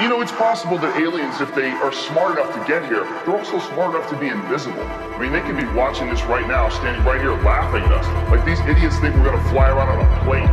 You know, it's possible that aliens, if they are smart enough to get here, they're also smart enough to be invisible. I mean, they could be watching this right now, standing right here laughing at us. Like, these idiots think we're gonna fly around on a plane.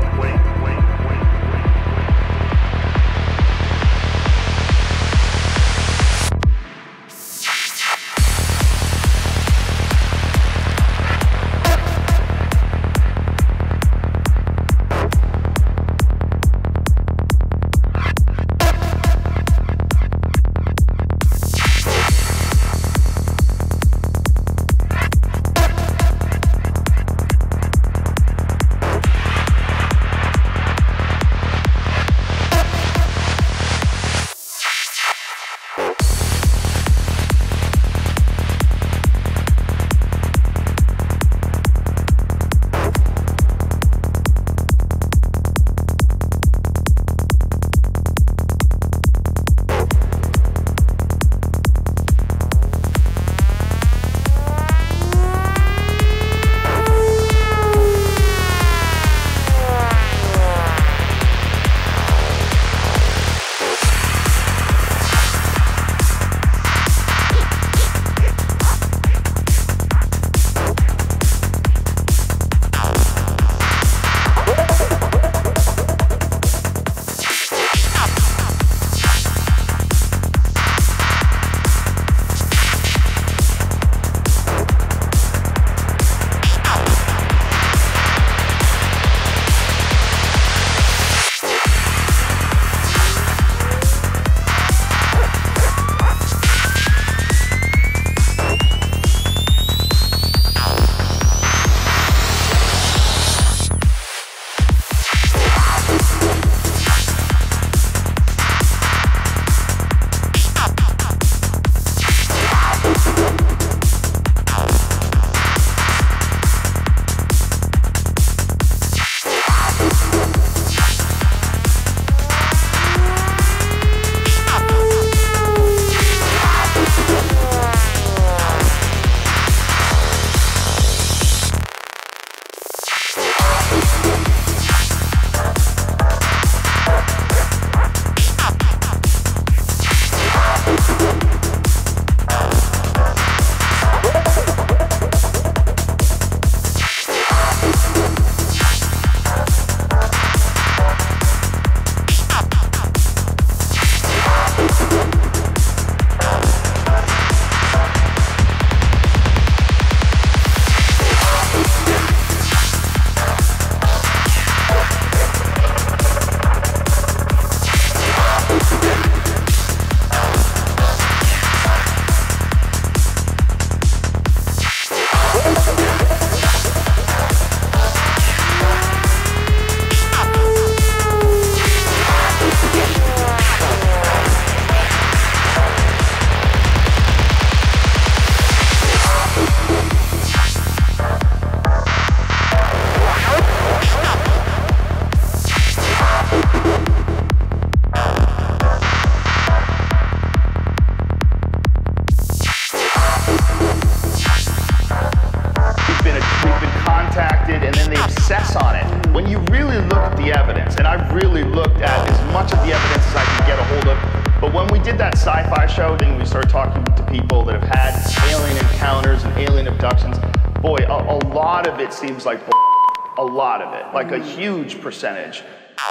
Like a huge percentage. It's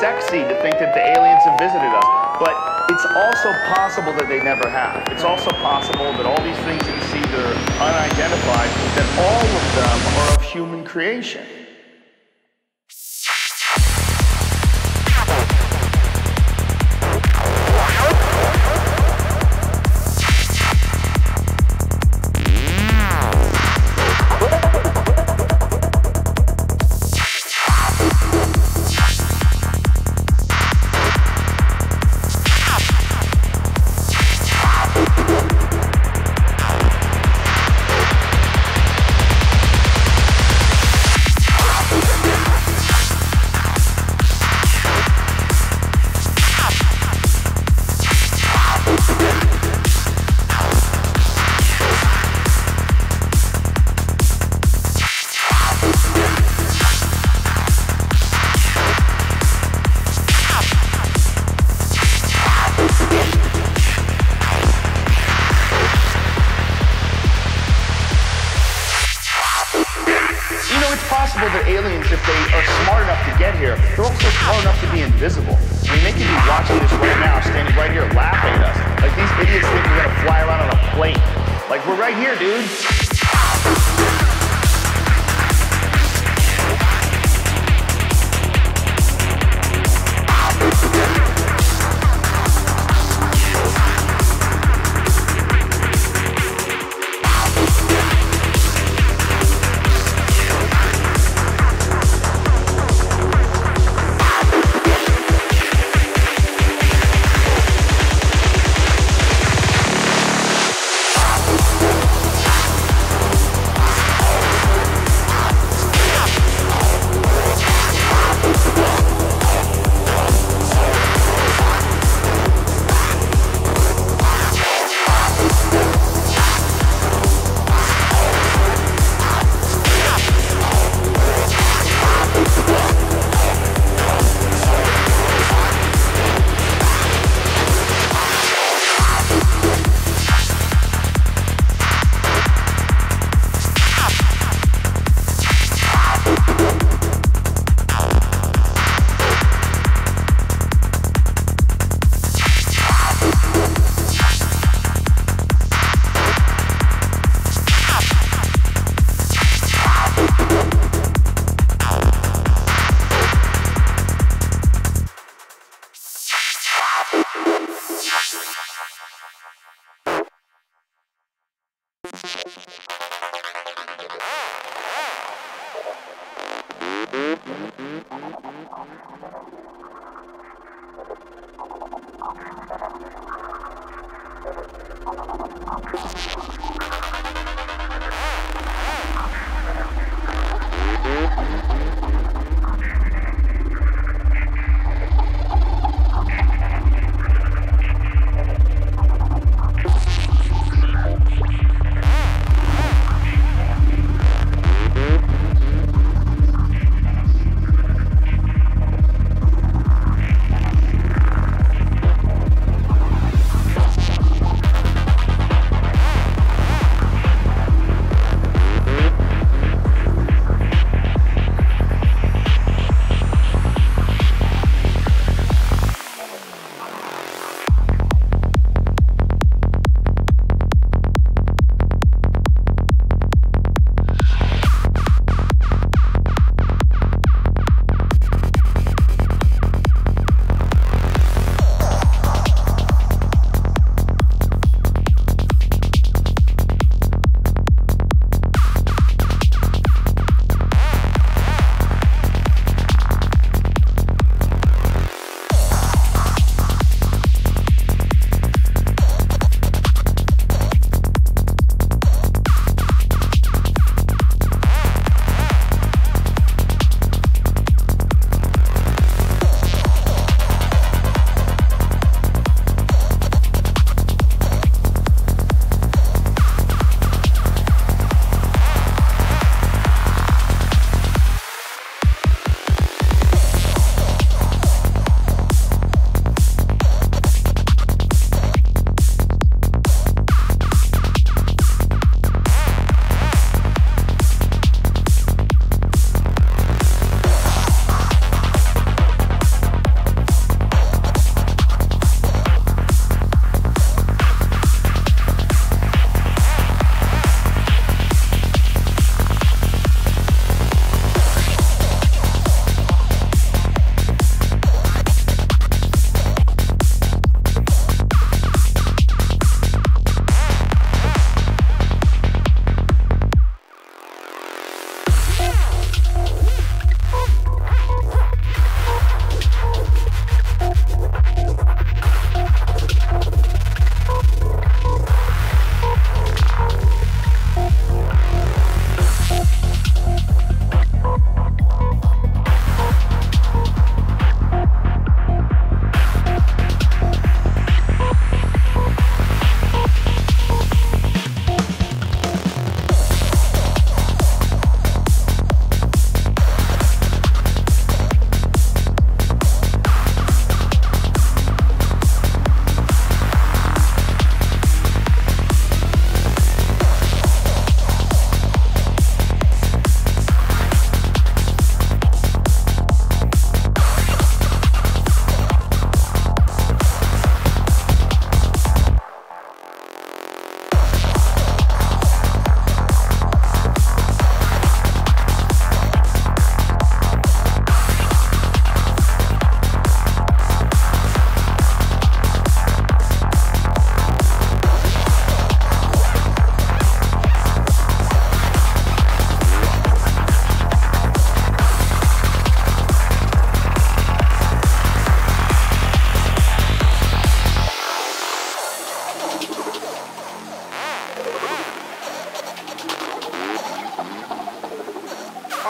sexy to think that the aliens have visited us, but it's also possible that they never have. It's also possible that all these things that you see that are unidentified, that all of them are of human creation. possible that aliens, if they are smart enough to get here, they're also smart enough to be invisible. I mean, they could be watching this right now, standing right here laughing at us. Like, these idiots think we're gonna fly around on a plane. Like, we're right here, dude.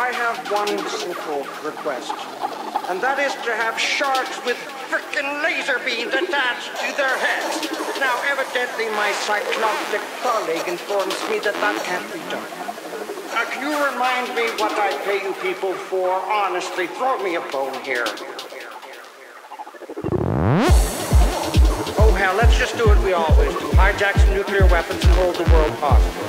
I have one simple request, and that is to have sharks with frickin' laser beams attached to their heads. Now, evidently, my cycloptic colleague informs me that that can't be done. Can you remind me what I pay you people for? Honestly, throw me a bone here. Oh, hell, let's just do what we always do. Hijack some nuclear weapons and hold the world hostage.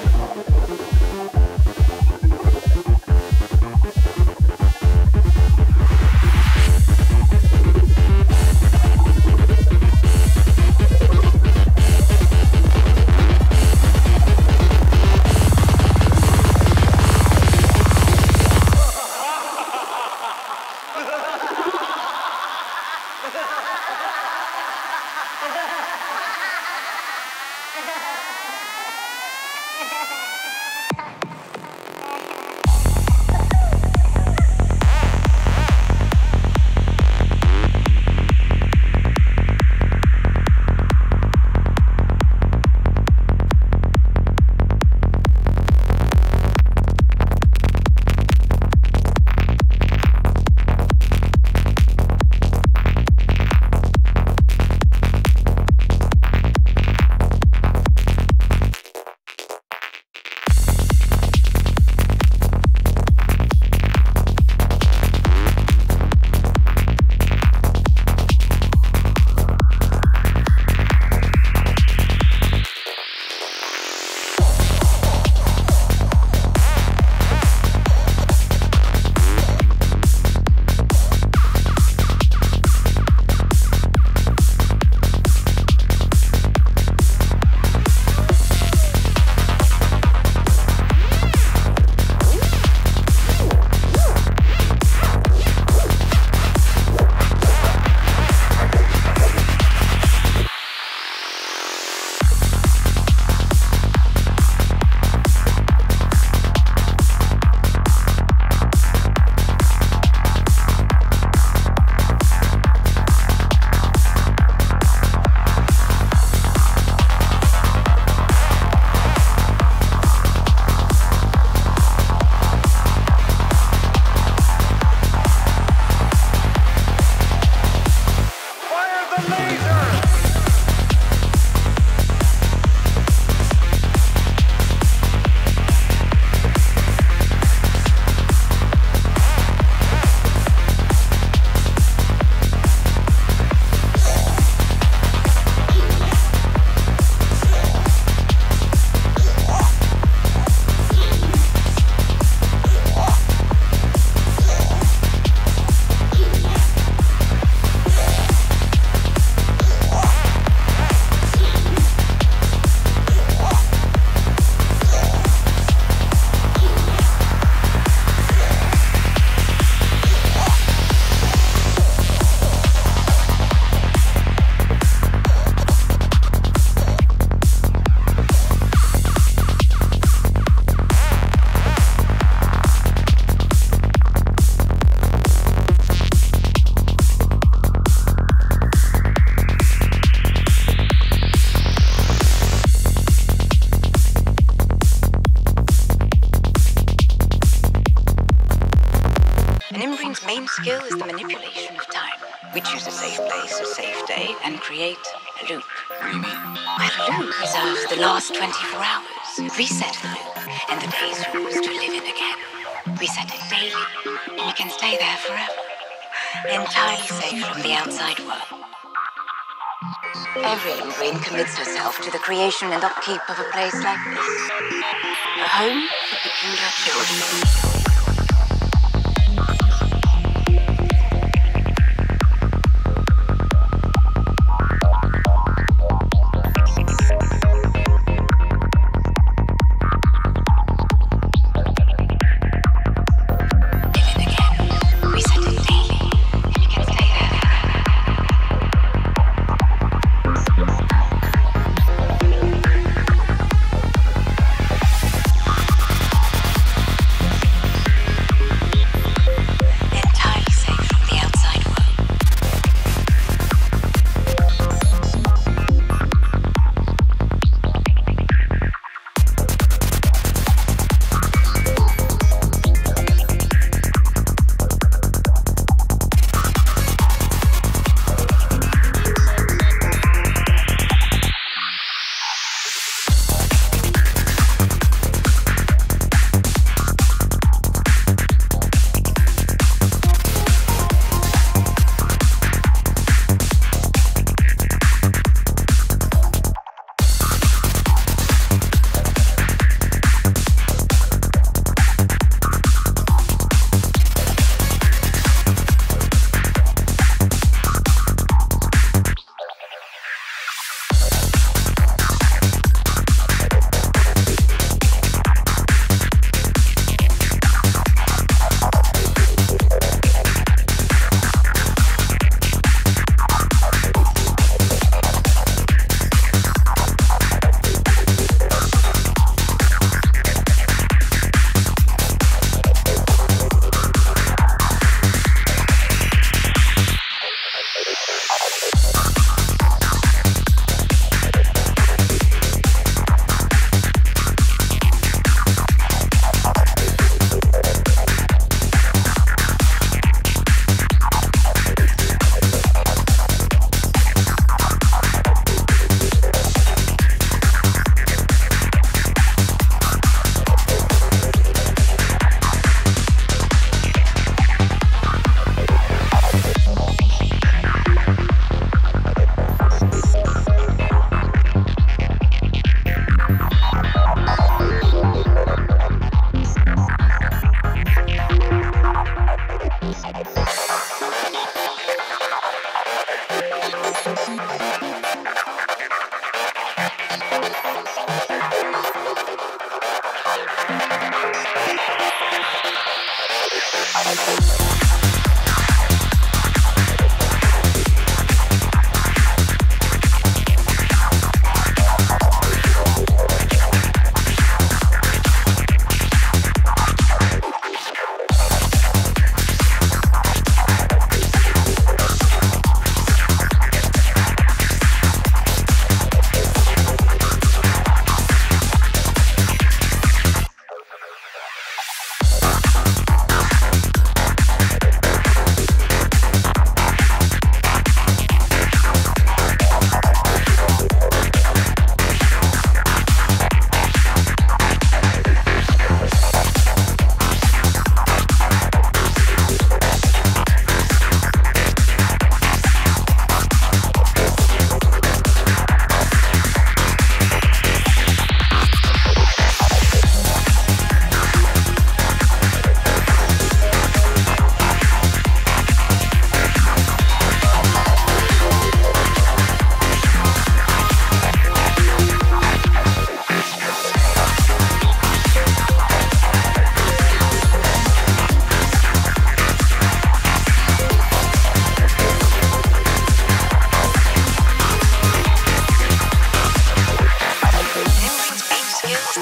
Creation and upkeep of a place like this, a home for the injured children.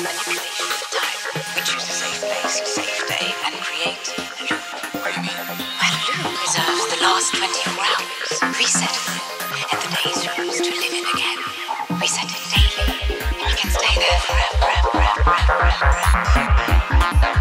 manipulation of time. We choose a safe place, safe day, and create a loop. What do you mean? Well, a loop preserves the last 24 hours. Reset a loop, and the day starts to live in again. Reset it daily, and you can stay there forever.